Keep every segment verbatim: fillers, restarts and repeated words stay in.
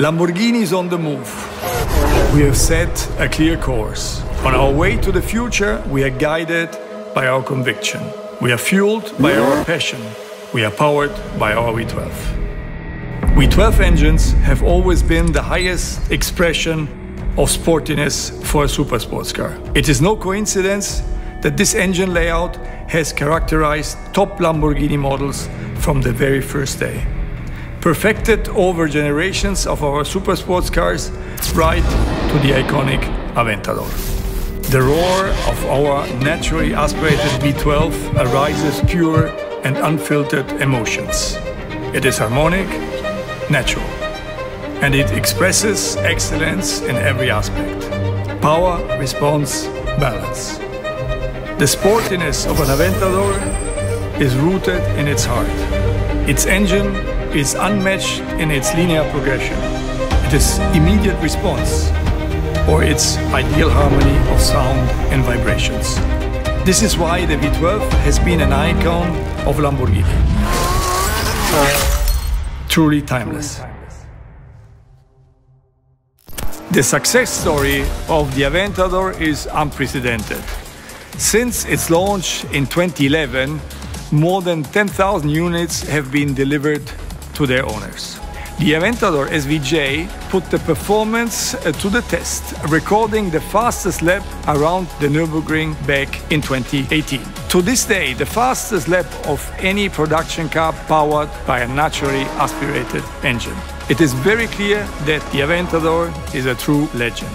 Lamborghini is on the move. We have set a clear course. On our way to the future, we are guided by our conviction. We are fueled by our passion. We are powered by our V twelve. V twelve engines have always been the highest expression of sportiness for a super sports car. It is no coincidence that this engine layout has characterized top Lamborghini models from the very first day. Perfected over generations of our super sports cars, right to the iconic Aventador. The roar of our naturally aspirated V twelve arises pure and unfiltered emotions. It is harmonic, natural, and it expresses excellence in every aspect. Power, response, balance. The sportiness of an Aventador is rooted in its heart. Its engine is unmatched in its linear progression, its immediate response, or its ideal harmony of sound and vibrations. This is why the V twelve has been an icon of Lamborghini. Truly timeless. The success story of the Aventador is unprecedented. Since its launch in twenty eleven, more than ten thousand units have been delivered to their owners. The Aventador S V J put the performance to the test, recording the fastest lap around the Nürburgring back in twenty eighteen. To this day, the fastest lap of any production car powered by a naturally aspirated engine. It is very clear that the Aventador is a true legend,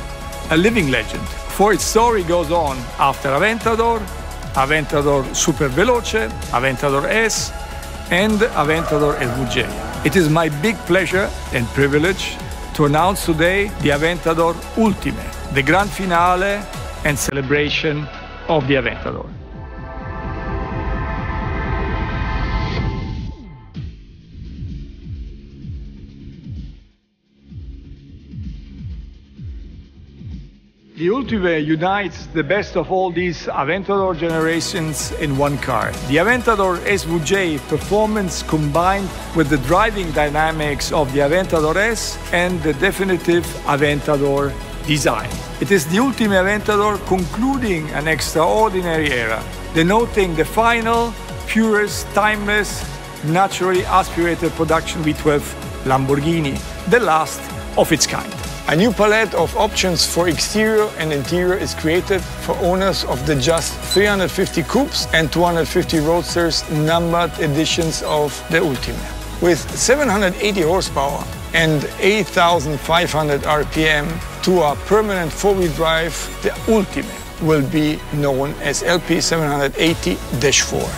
a living legend. For its story goes on after Aventador, Aventador Super Veloce, Aventador S, and Aventador S V J. It is my big pleasure and privilege to announce today the Aventador Ultimae, the grand finale and celebration of the Aventador. The Ultimae unites the best of all these Aventador generations in one car. The Aventador S V J performance combined with the driving dynamics of the Aventador S and the definitive Aventador design. It is the Ultimae Aventador concluding an extraordinary era, denoting the final, purest, timeless, naturally aspirated production V twelve Lamborghini, the last of its kind. A new palette of options for exterior and interior is created for owners of the just three hundred fifty coupes and two hundred fifty roadsters numbered editions of the Ultimae. With seven hundred eighty horsepower and eight thousand five hundred R P M to a permanent four-wheel drive, the Ultimae will be known as L P seven eighty dash four.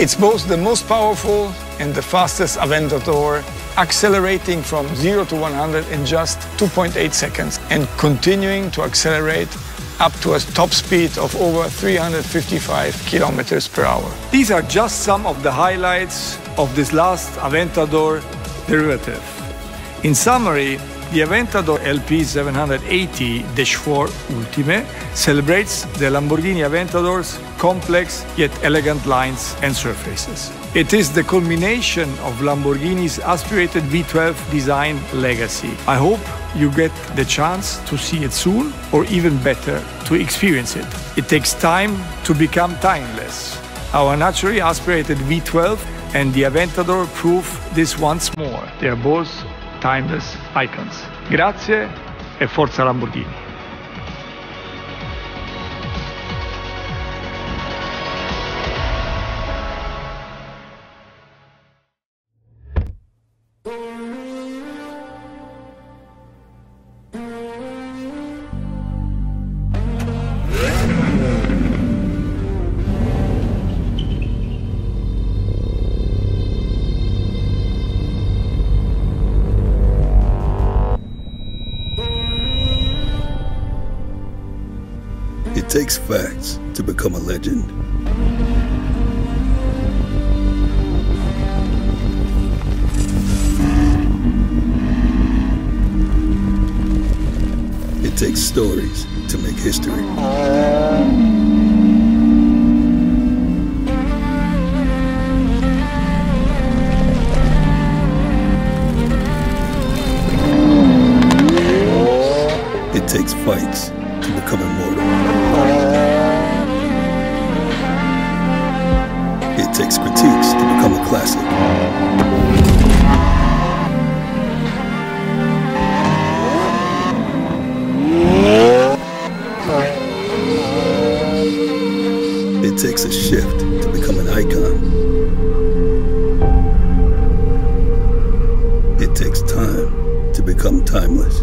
It's both the most powerful and the fastest Aventador, accelerating from zero to one hundred in just two point eight seconds and continuing to accelerate up to a top speed of over three hundred fifty-five kilometers per hour. These are just some of the highlights of this last Aventador derivative. In summary, the Aventador L P seven eighty dash four Ultimae celebrates the Lamborghini Aventador's complex yet elegant lines and surfaces. It is the culmination of Lamborghini's aspirated V twelve design legacy. I hope you get the chance to see it soon, or even better, to experience it. It takes time to become timeless. Our naturally aspirated V twelve and the Aventador prove this once more. They are both timeless icons. Grazie e forza Lamborghini. It takes facts to become a legend. It takes stories to make history. takes fights to become immortal. It takes critiques to become a classic. It takes a shift to become an icon. It takes time to become timeless.